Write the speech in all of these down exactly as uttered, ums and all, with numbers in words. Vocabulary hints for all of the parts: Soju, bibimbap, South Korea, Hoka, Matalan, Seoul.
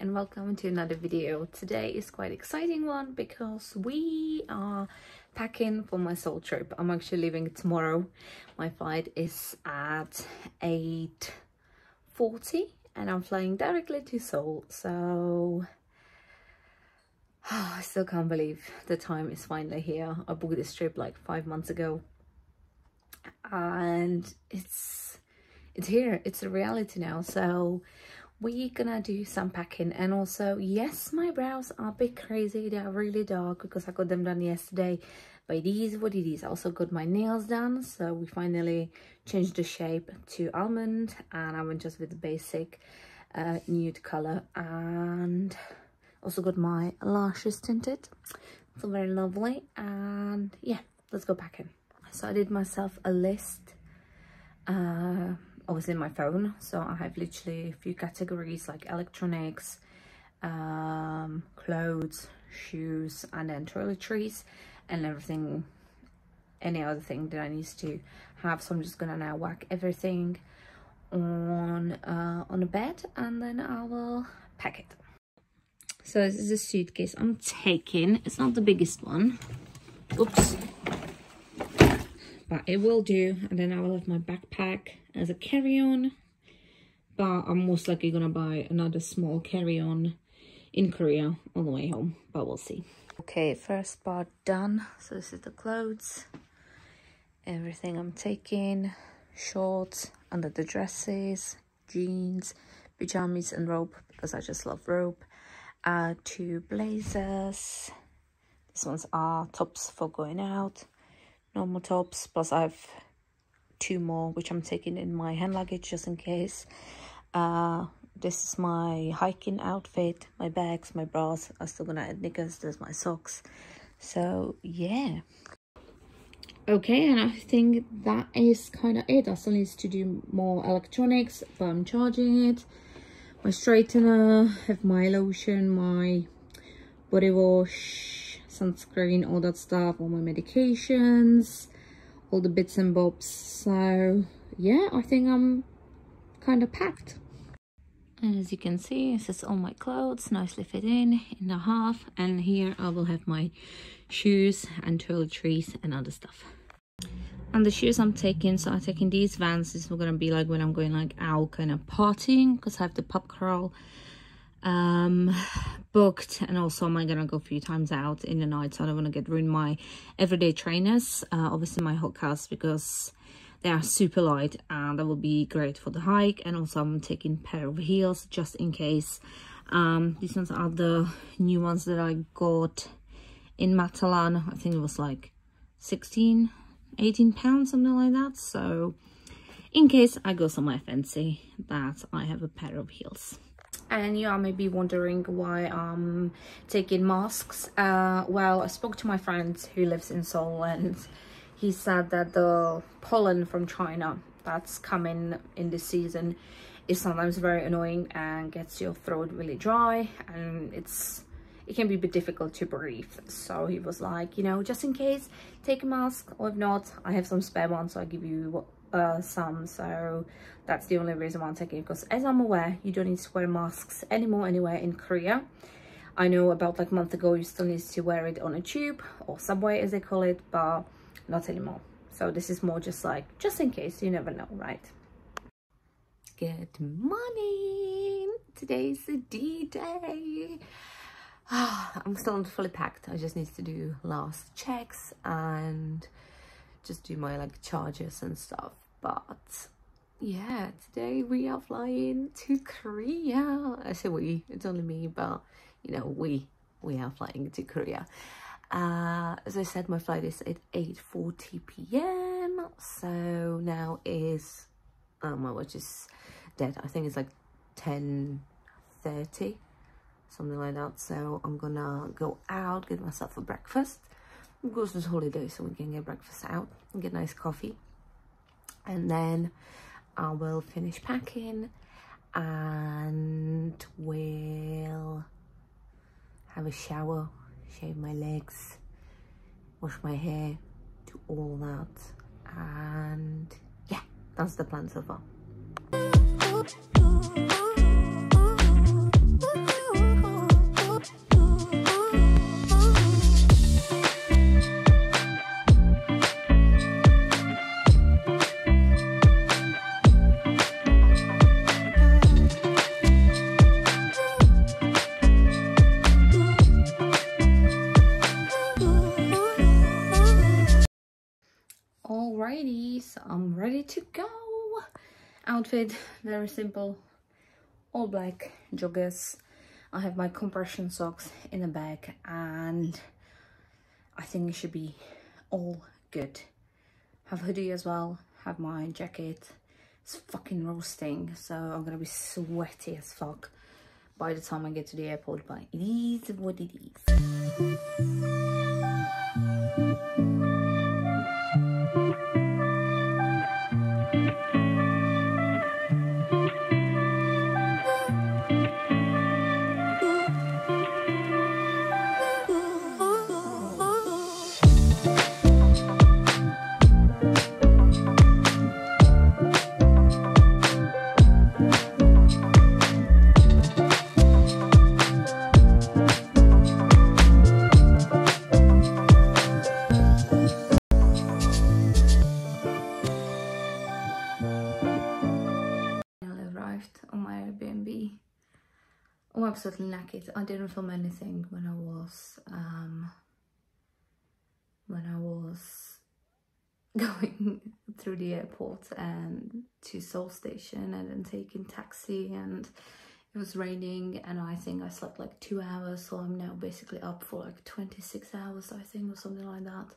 And welcome to another video. Today is quite exciting one because we are packing for my Seoul trip. I'm actually leaving tomorrow. My flight is at eight forty and I'm flying directly to Seoul. So oh, I still can't believe the time is finally here. I booked this trip like five months ago and it's it's here. It's a reality now. So we're gonna do some packing, and also yes, my brows are a bit crazy. They are really dark because I got them done yesterday by these what it is. I also got my nails done, so we finally changed the shape to almond and I went just with the basic uh, nude color, and also got my lashes tinted, so very lovely. And yeah, let's go packing. So I did myself a list. uh Obviously my phone, so I have literally a few categories like electronics, um, clothes, shoes, and then toiletries and everything, any other thing that I need to have. So I'm just gonna now whack everything on uh, on the bed and then I will pack it. So this is a suitcase I'm taking. It's not the biggest one, oops, but it will do. And then I will have my backpack as a carry-on, but I'm most likely gonna buy another small carry-on in Korea on the way home, but we'll see. Okay, first part done. So this is the clothes, everything I'm taking, shorts, under the dresses, jeans, pajamas and robe, because I just love robe, uh, two blazers, these ones are tops for going out, normal tops, plus I've two more which I'm taking in my hand luggage just in case. Uh this is my hiking outfit, my bags, my bras. I'm still gonna add knickers. There's my socks. So yeah, okay, and I think that is kind of it. I still need to do more electronics, but I'm charging it, my straightener, have my lotion, my body wash, sunscreen, all that stuff, all my medications, all the bits and bobs. So yeah, I think I'm kind of packed. And as you can see, this is all my clothes nicely fit in in a half, and here I will have my shoes and toiletries and other stuff. And the shoes I'm taking, so I'm taking these Vans. This is gonna be like when I'm going like out kind of partying, because I have the pub crawl um booked, and also am I gonna go a few times out in the night, so I don't want to get ruined my everyday trainers, uh, obviously my Hokas, because they are super light and that will be great for the hike. And also I'm taking a pair of heels just in case. Um these ones are the new ones that I got in Matalan. I think it was like sixteen eighteen pounds, something like that, so in case I go somewhere fancy that I have a pair of heels. And you are maybe wondering why I'm taking masks. Uh, well, I spoke to my friend who lives in Seoul, and he said that the pollen from China that's coming in this season is sometimes very annoying and gets your throat really dry, and it's it can be a bit difficult to breathe. So he was like, you know, just in case, take a mask, or if not, I have some spare ones, so I give you Uh, some. So that's the only reason why I'm taking it, because as I'm aware, you don't need to wear masks anymore anywhere in Korea. I know about like a month ago you still need to wear it on a tube or subway as they call it, but not anymore. So this is more just like just in case, you never know, right? Good morning, today's the D-Day. Oh, I'm still not fully packed. I just need to do last checks and just do my like charges and stuff, but yeah, today we are flying to Korea. I say we, it's only me, but you know, we we are flying to Korea. Uh as I said, my flight is at eight forty p m so now is oh, my watch is dead. I think it's like ten thirty, something like that. So I'm gonna go out, get myself a breakfast. Of course, it's holiday, so we can get breakfast out and get nice coffee. and then I will finish packing and we'll have a shower, shave my legs, wash my hair, do all that, and yeah, that's the plan so far. Alrighty, so I'm ready to go. Outfit very simple, all black joggers. I have my compression socks in the bag, and I think it should be all good. Have hoodie as well, have my jacket. It's fucking roasting, so I'm gonna be sweaty as fuck by the time I get to the airport, but it is what it is. Absolutely knackered. I didn't film anything when I was um, when I was going through the airport and to Seoul station, and then taking taxi, and it was raining, and I think I slept like two hours, so I'm now basically up for like twenty-six hours, I think, or something like that.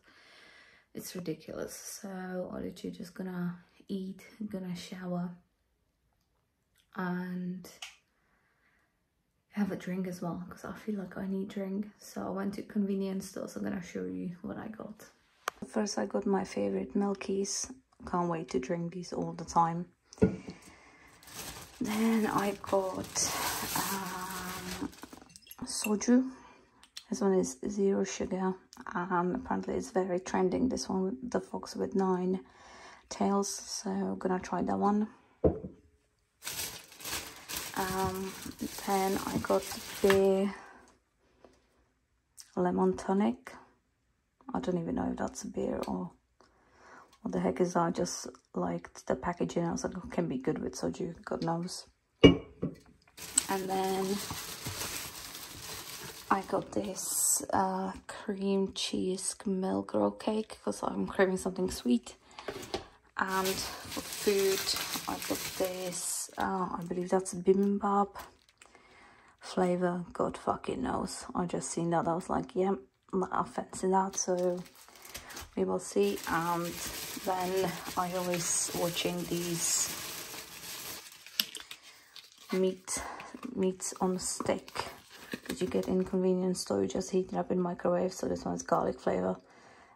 It's ridiculous. So I'm literally just gonna eat, gonna shower, and have a drink as well, because I feel like I need drink. So I went to convenience stores. So I'm gonna show you what I got. First I got my favorite milkies. Can't wait to drink these all the time. Then I got um, soju. This one is zero sugar. Um, apparently it's very trending, this one, with the fox with nine tails. So I'm gonna try that one. Um, then I got the lemon tonic. I don't even know if that's a beer or what the heck is that. I just liked the packaging. I was like, it can be good with soju, God knows. And then I got this uh, cream cheese milk roll cake, because I'm craving something sweet. And for food, I got this, uh, I believe that's bibimbap flavor. God fucking knows. I just seen that. I was like, yeah, I fancy that. So we will see. And then I always watching these meat, meats on stick that you get in convenience store. You just heat it up in microwave. So this one's garlic flavor.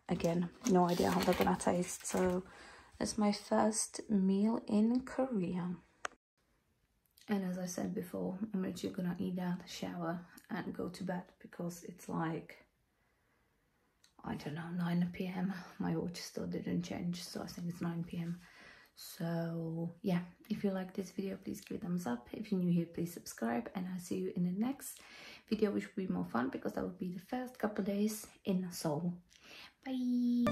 Again, no idea how they're gonna taste. So it's my first meal in Korea. And as I said before, I'm literally gonna eat out, shower, and go to bed, because it's like, I don't know, nine p m My watch still didn't change, so I think it's nine p m So yeah, if you like this video, please give it a thumbs up. If you're new here, please subscribe, and I'll see you in the next video, which will be more fun, because that will be the first couple days in Seoul. Bye!